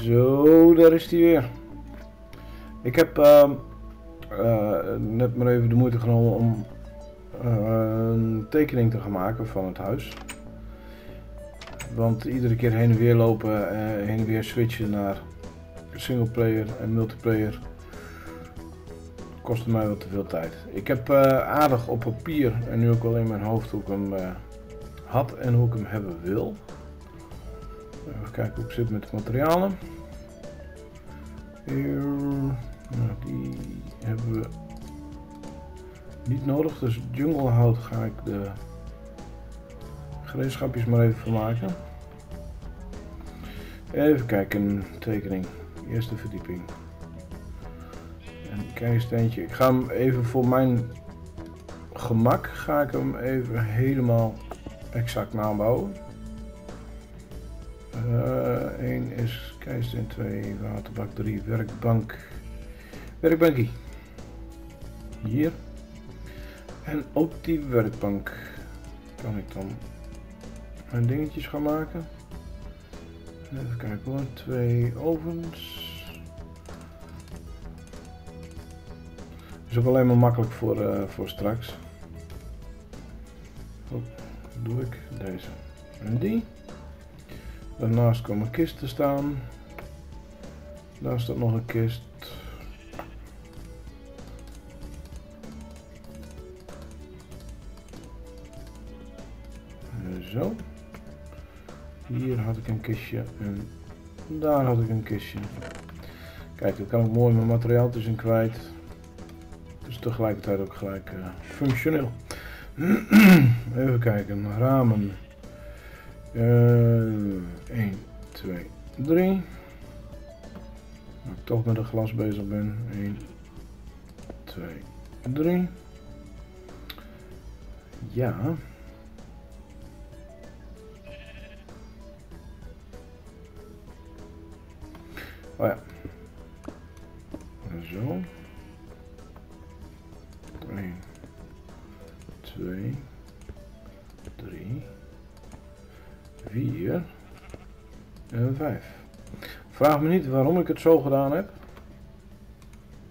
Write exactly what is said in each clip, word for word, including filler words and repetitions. Zo, daar is hij weer. Ik heb uh, uh, net maar even de moeite genomen om uh, een tekening te gaan maken van het huis. Want iedere keer heen en weer lopen, uh, heen en weer switchen naar singleplayer en multiplayer kostte mij wel te veel tijd. Ik heb uh, aardig op papier en nu ook wel in mijn hoofd hoe ik hem uh, had en hoe ik hem hebben wil. Even kijken hoe ik zit met de materialen. Nou, die hebben we niet nodig, dus junglehout ga ik de gereedschapjes maar even van maken. Even kijken, tekening, eerste verdieping. Een keisteentje. Ik ga hem even voor mijn gemak, ga ik hem even helemaal exact nabouwen. één uh, is keisteen, twee waterbak, drie werkbank, werkbankie, hier. En op die werkbank kan ik dan mijn dingetjes gaan maken. Even kijken hoor, twee ovens. Is ook alleen maar makkelijk voor, uh, voor straks. Hop, doe ik deze en die. Daarnaast komen kisten staan. Daar staat nog een kist. Zo. Hier had ik een kistje en daar had ik een kistje. Kijk, dan kan ik mooi mijn materiaal tussen kwijt. Dus tegelijkertijd ook gelijk uh, functioneel. Even kijken, ramen. één, twee, drie. Als ik toch met een glas bezig ben. één, twee, drie. Ja. Oh ja. Zo. één, twee, drie, vier en vijf. Vraag me niet waarom ik het zo gedaan heb.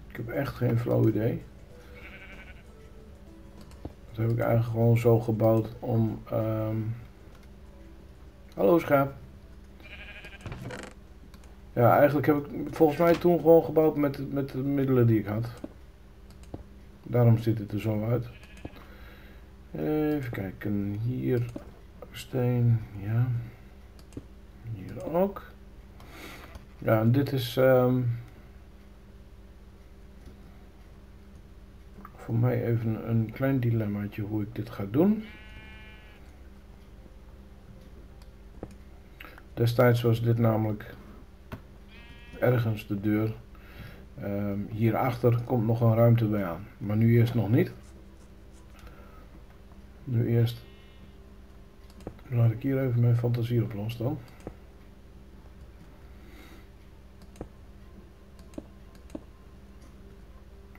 Ik heb echt geen flauw idee. Dat heb ik eigenlijk gewoon zo gebouwd om... Um... Hallo schaap. Ja, eigenlijk heb ik volgens mij toen gewoon gebouwd met, met de middelen die ik had. Daarom ziet het er zo uit. Even kijken, hier steen, ja, hier ook. Ja, en dit is um, voor mij even een klein dilemmaatje hoe ik dit ga doen. Destijds was dit namelijk ergens de deur. Um, hierachter komt nog een ruimte bij aan, maar nu eerst nog niet. Nu eerst laat ik hier even mijn fantasie op los dan.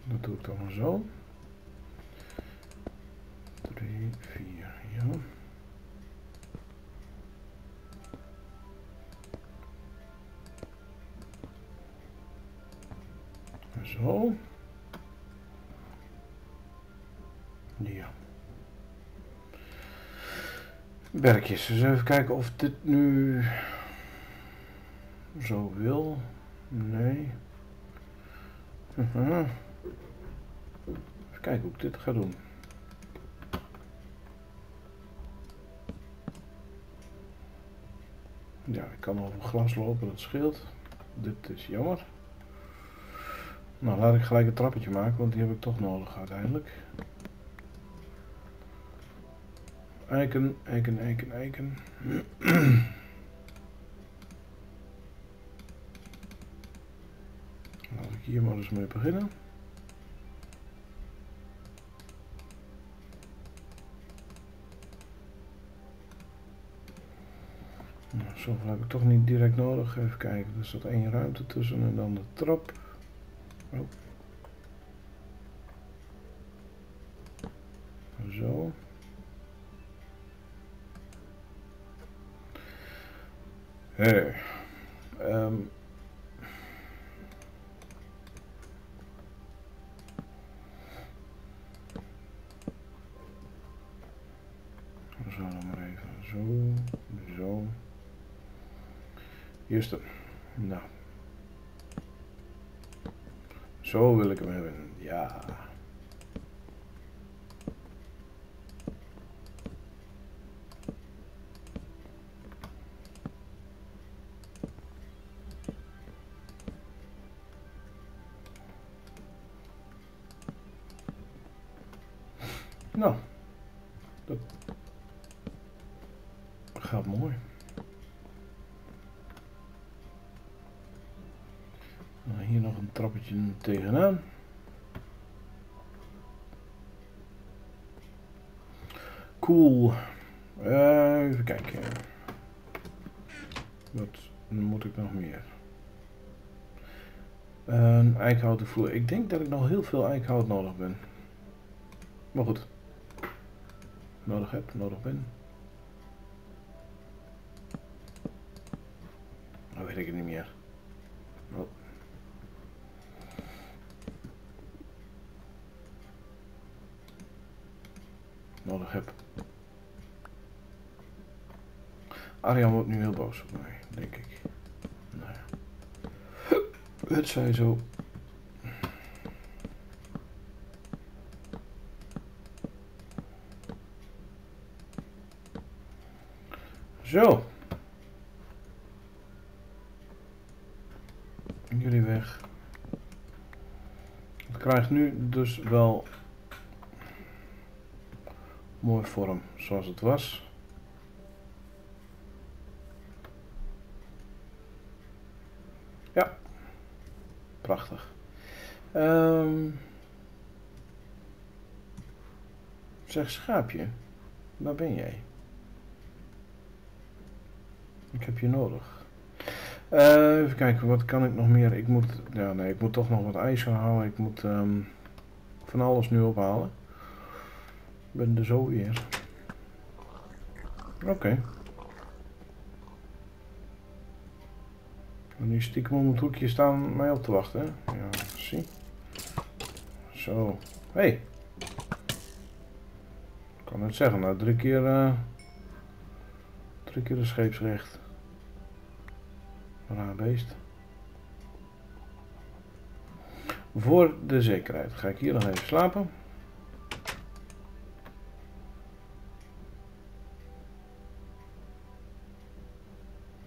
Dat doe ik dan maar zo. drie, vier, ja. Zo. Ja. Werkjes, dus even kijken of dit nu zo wil. Nee. Uh-huh. Even kijken hoe ik dit ga doen. Ja, ik kan over glas lopen, dat scheelt. Dit is jammer. Nou, laat ik gelijk een trappetje maken, want die heb ik toch nodig uiteindelijk. Eiken, eiken, eiken, eiken. Laat ik hier maar eens mee beginnen. Nou, zoveel heb ik toch niet direct nodig. Even kijken, er staat één ruimte tussen en dan de trap. Oh. Zo. Hey. Um, Zo, zo. Juist. Nou. Zo wil ik hem hebben. Ja. Nou, dat gaat mooi. Nou, hier nog een trappetje tegenaan. Cool. Uh, even kijken. Wat moet ik nog meer? Een eikenhouten vloer. Ik denk dat ik nog heel veel eikenhout nodig ben. Maar goed. Nodig heb, nodig ben. Dan weet ik het niet meer. Oh. Nodig heb. Arjan wordt nu heel boos op mij, denk ik. Nou ja. Het zij zo. Zo. Jullie weg. Het krijgt nu dus wel mooi vorm zoals het was. Ja. Prachtig. Um, zeg schaapje, waar ben jij? Ik heb je nodig. Uh, even kijken, wat kan ik nog meer? Ik moet, ja, nee, ik moet toch nog wat ijs gaan halen. Ik moet um, van alles nu ophalen. Ik ben er zo weer. Oké. Okay. En nu stiekem om het hoekje staan om mij op te wachten. Hè? Ja, zie. Zo. Hé. Hey. Ik kan het zeggen, nou drie keer... Uh, drie keer de scheepsrecht. Raar beest. Voor de zekerheid ga ik hier nog even slapen.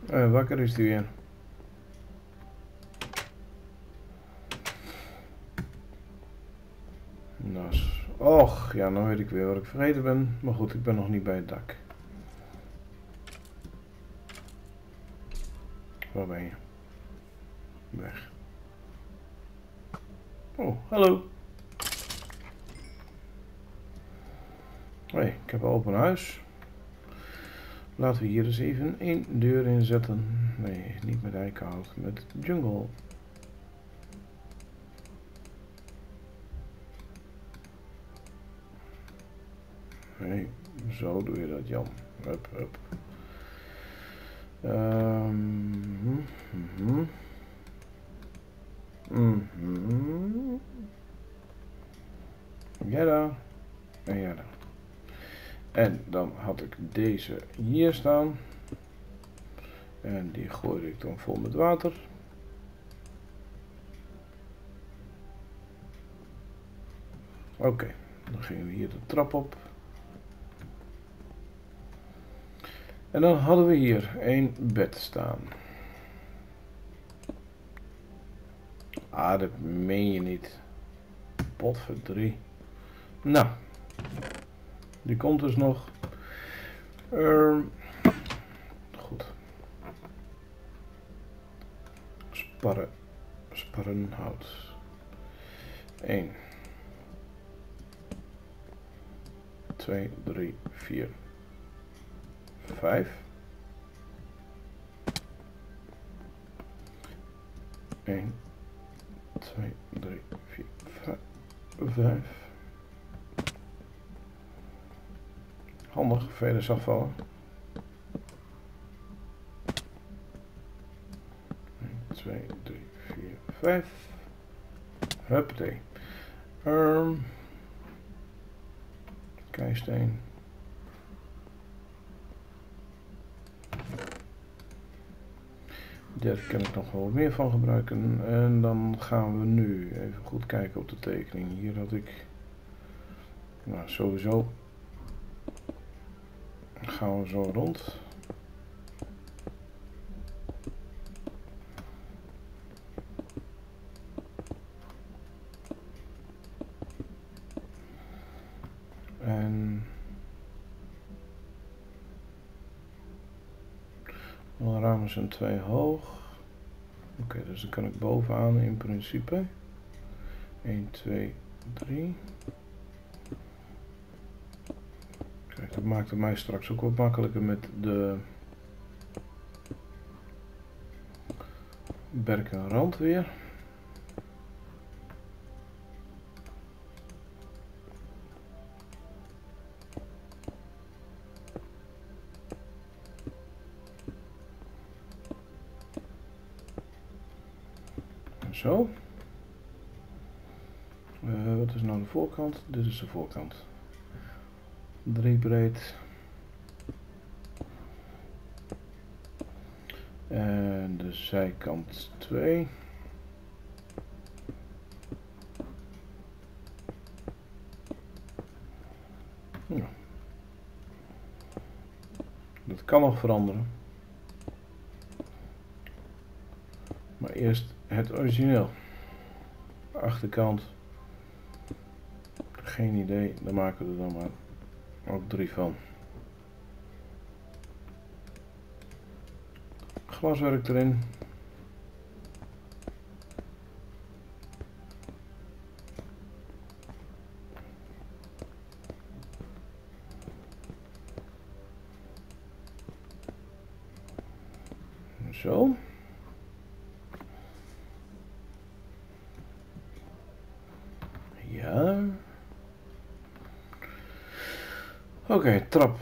Eh, wakker is die weer. Nas. Och, ja, nou weet ik weer wat ik vergeten ben. Maar goed, ik ben nog niet bij het dak. Waar ben je? Weg. Oh, hallo. Hé, hey, ik heb een open huis. Laten we hier eens even één deur in zetten. Nee, niet met eikenhout, met jungle. Hé, hey, zo doe je dat, Jan. Hup, hup. Um, mm-hmm. Mm-hmm. Ja dan. En ja dan. En dan had ik deze hier staan. En die gooide ik dan vol met water. Oké, okay. Dan gingen we hier de trap op. En dan hadden we hier één bed staan. Ah, dat meen je niet. Potverdrie. Nou. Die komt dus nog. Uh, goed. Sparren. Sparrenhout. één. twee, drie, vier. vijf. één, twee, drie, vier, vijf. Handig, verder afvallen. één, twee, drie, vier, vijf. Huppatee. Um, keisteen. Daar kan ik nog wel meer van gebruiken. En dan gaan we nu even goed kijken op de tekening. Hier had ik... Nou, sowieso gaan we zo rond. En alle ramen zijn twee hoog. Oké, okay, dus dan kan ik bovenaan in principe. één, twee, drie. Kijk, dat maakt het mij straks ook wat makkelijker met de berk en rand weer. Zo. Uh, wat is nou de voorkant? Dit is de voorkant. Drie breed. En de zijkant twee. Ja. Dat kan nog veranderen. Maar eerst het origineel. Achterkant. Geen idee. Daar maken we er dan maar ook drie van. Glaswerk erin. Zo. Oké, okay, trap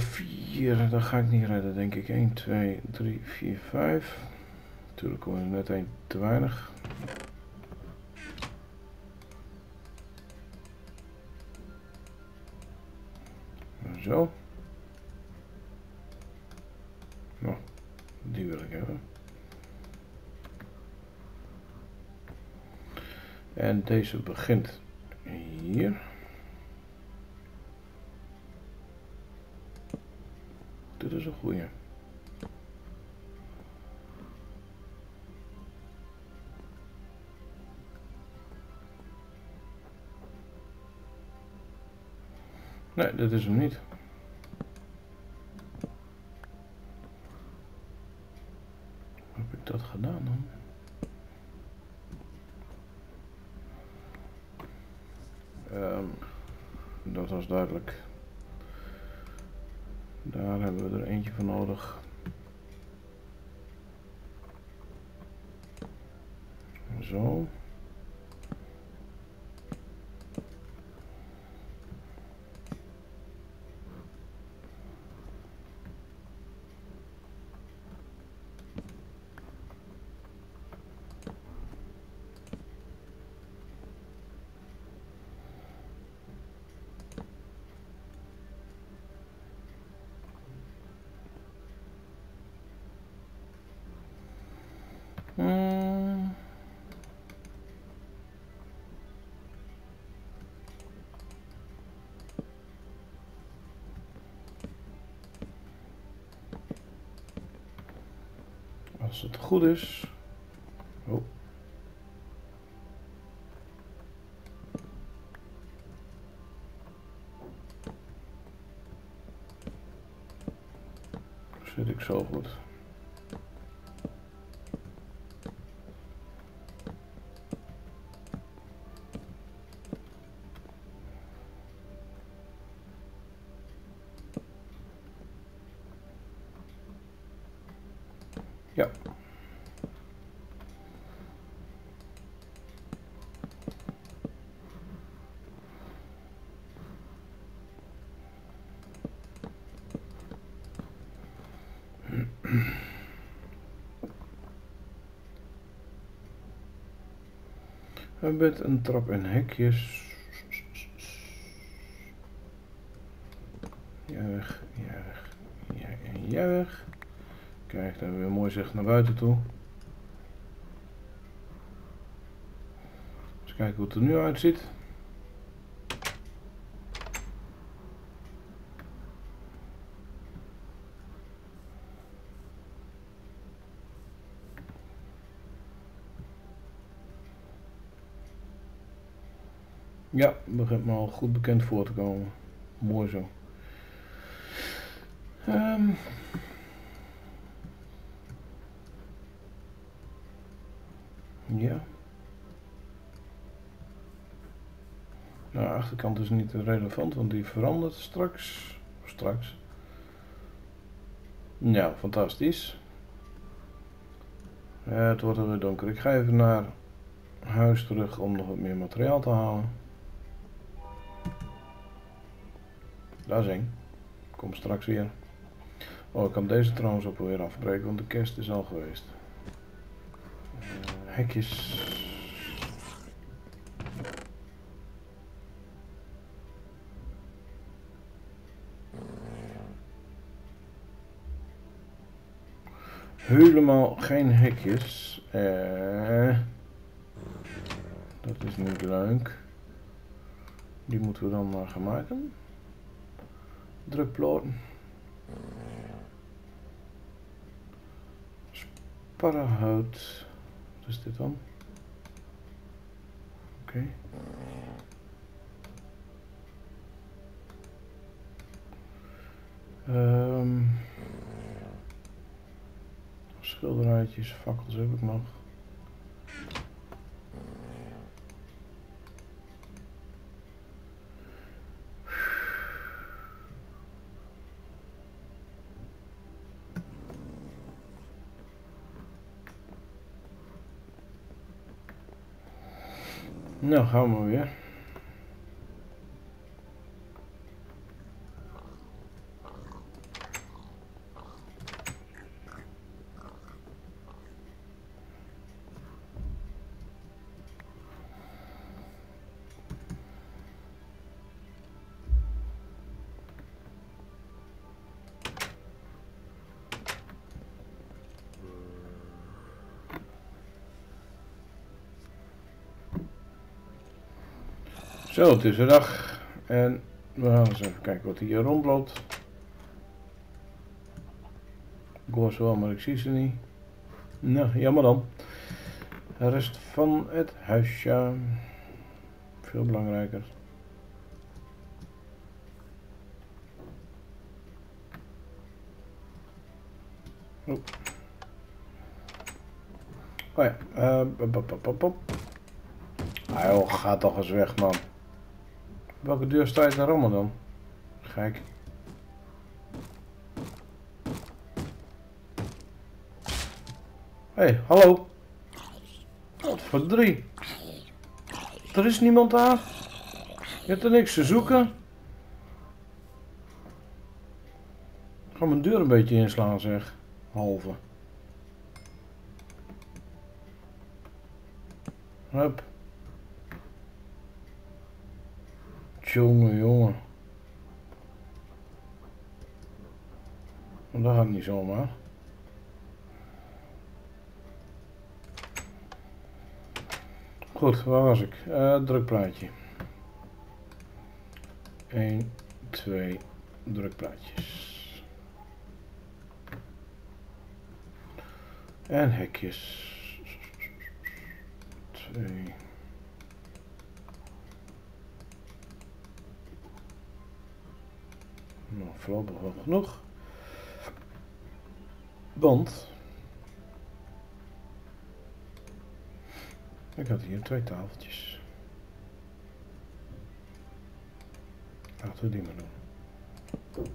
vier, uh, dat ga ik niet redden denk ik. één, twee, drie, vier, vijf. Natuurlijk komt er net één te weinig. Zo. Nou, die wil ik hebben. En deze begint hier. Dit is een goeie. Nee, dit is hem niet. Hoe heb ik dat gedaan dan? Um, dat was duidelijk. Daar hebben we er eentje van nodig. Zo. Hmm. Als het goed is. Oh. Zit ik zo goed. Ja. Met een trap en hekjes. Jij weg, jij weg, jij weg. Kijk, dan hebben we weer mooi zicht naar buiten toe. kijken hoe het er nu uitziet. Ja, begint me al goed bekend voor te komen. Mooi zo. Um. Ja. Nou, de achterkant is niet relevant, want die verandert straks. Straks. Ja, fantastisch. Ja, het wordt weer donker. Ik ga even naar huis terug om nog wat meer materiaal te halen. Daar is één. Kom straks weer. Oh, ik kan deze trouwens ook weer afbreken, want de kerst is al geweest. Uh, hekjes. Helemaal geen hekjes. Uh, dat is niet leuk. Die moeten we dan maar gaan maken. Drukploten. Sparrenhout. Wat is dit dan? Oké. Okay. Um, schilderijtjes, fakkels heb ik nog. Nou, gaan we weer. Zo, het is de dag en we gaan eens even kijken wat hier rondloopt. Ik hoor ze wel, maar ik zie ze niet. Nou, jammer dan. De rest van het huisje. Ja. Veel belangrijker. Oh, oh ja. Uh, pop, pop, pop, pop. Ah joh, ga toch eens weg, man. Welke deur sta je te rommelen dan? Gek. Hé, hey, hallo. Wat voor drie? Er is niemand daar. Je hebt er niks te zoeken. Ik ga mijn deur een beetje inslaan, zeg. Halve. Hup. Jongen, jongen. Dat gaat niet zomaar. Goed, waar was ik? Uh, drukplaatje. één, twee, drukplaatjes. En hekjes. twee. Nou, voorlopig wel genoeg. Want ik had hier twee tafeltjes. Laten we die maar doen.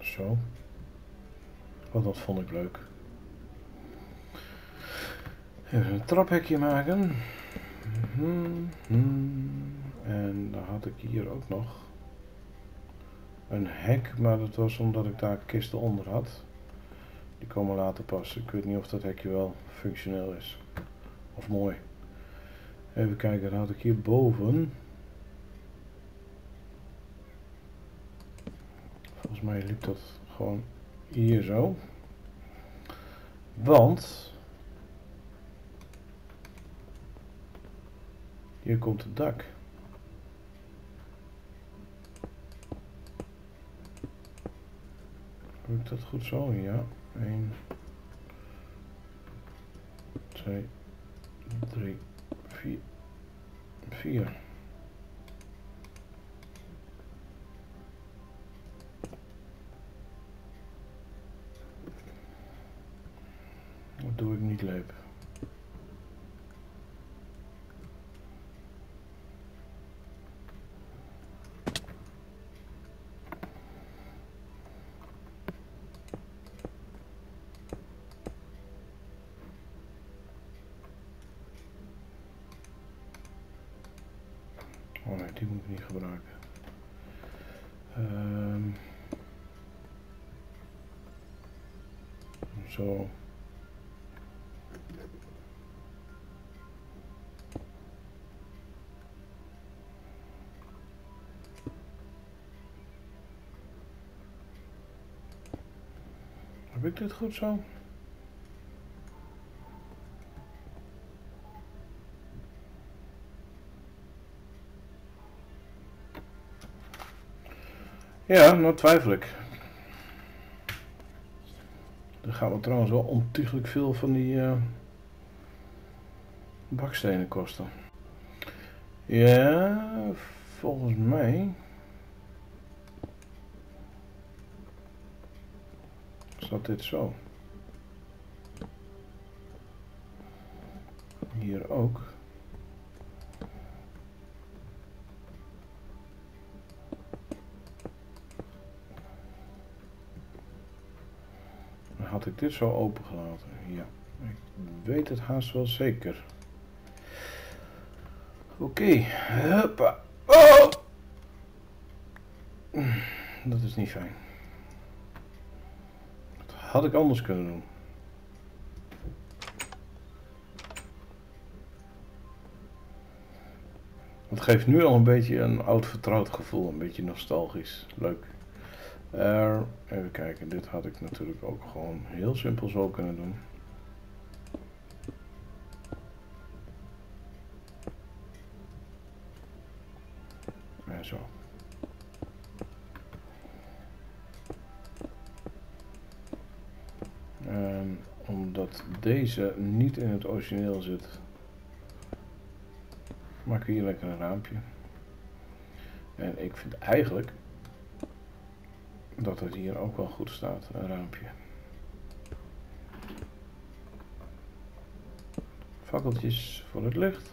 Zo. Want dat vond ik leuk. Even een traphekje maken. Mm -hmm. En dan had ik hier ook nog een hek, maar dat was omdat ik daar kisten onder had. Die komen later pas. Ik weet niet of dat hekje wel functioneel is. Of mooi. Even kijken, dan had ik hier boven. Volgens mij liep dat gewoon hier zo. Want Hier komt het dak. Doe ik dat goed zo? Ja. één, twee, drie, vier. vier. Dat doe ik niet leuk. Oh nee, die moet ik niet gebruiken. Um, zo. Heb ik dit goed zo? Ja, nou twijfel ik. Er gaan we trouwens wel ontiegelijk veel van die uh, bakstenen kosten. Ja, volgens mij staat dit zo. Hier ook. Had ik dit zo opengelaten? Ja, ik weet het haast wel zeker. Oké, huppa. Oh! Dat is niet fijn. Dat had ik anders kunnen doen. Het geeft nu al een beetje een oud vertrouwd gevoel, een beetje nostalgisch. Leuk. Uh, even kijken, dit had ik natuurlijk ook gewoon heel simpel zo kunnen doen. En zo. En omdat deze niet in het origineel zit, maak ik hier lekker een raampje. En ik vind eigenlijk dat het hier ook wel goed staat, een raampje. Fakkeltjes voor het licht.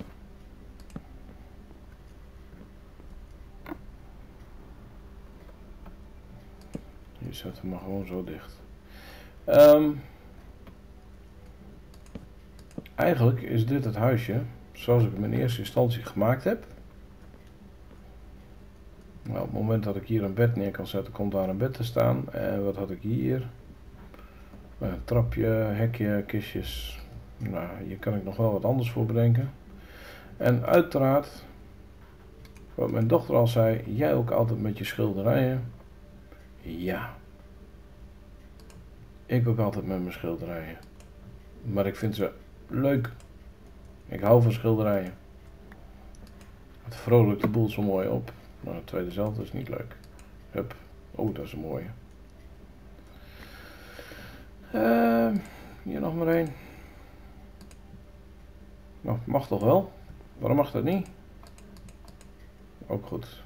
Je zet hem maar gewoon zo dicht. Um, eigenlijk is dit het huisje zoals ik hem in eerste instantie gemaakt heb. Nou, op het moment dat ik hier een bed neer kan zetten, komt daar een bed te staan. En wat had ik hier? Een trapje, hekje, kistjes. Nou, hier kan ik nog wel wat anders voor bedenken. En uiteraard, wat mijn dochter al zei, jij ook altijd met je schilderijen. Ja. Ik ook altijd met mijn schilderijen. Maar ik vind ze leuk. Ik hou van schilderijen. Het vrolijkt de boel zo mooi op. Maar het tweede zelf is niet leuk. Hup. Oh, dat is een mooie. Uh, hier nog maar één. Nou, mag toch wel? Waarom mag dat niet? Ook goed.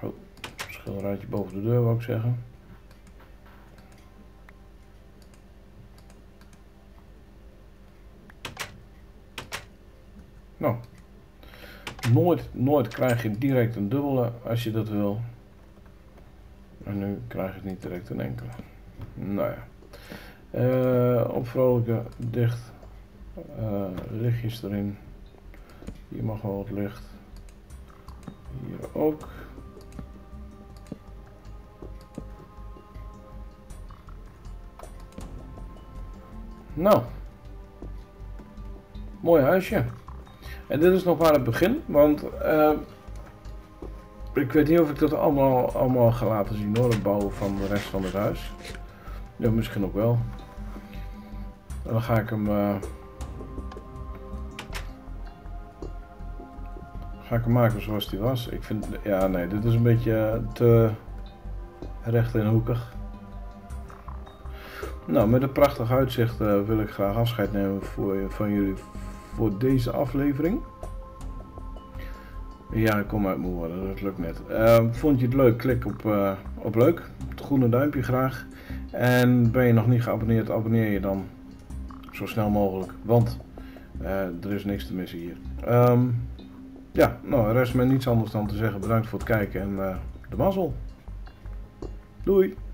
Oh, schilderijtje boven de deur, wou ik zeggen. Nou. Nooit, nooit krijg je direct een dubbele als je dat wil. En nu krijg je niet direct een enkele. Nou ja. Uh, opvrolijken, dicht. Uh, lichtjes erin. Hier mag wel wat licht. Hier ook. Nou. Mooi huisje. En dit is nog maar het begin, want uh, ik weet niet of ik dat allemaal, allemaal ga laten zien hoor, het bouwen van de rest van het huis. Ja, misschien ook wel. En dan ga ik hem uh, ga ik hem maken zoals die was. Ik vind, ja nee, dit is een beetje te recht en hoekig. Nou, met een prachtig uitzicht uh, wil ik graag afscheid nemen voor, van jullie voor deze aflevering. Ja, ik kom uit mijn woorden, dat lukt net. Uh, vond je het leuk? Klik op, uh, op leuk. Het groene duimpje graag. En ben je nog niet geabonneerd, abonneer je dan zo snel mogelijk. Want uh, er is niks te missen hier. Um, ja, nou, rest me niets anders dan te zeggen. Bedankt voor het kijken en uh, de mazzel. Doei!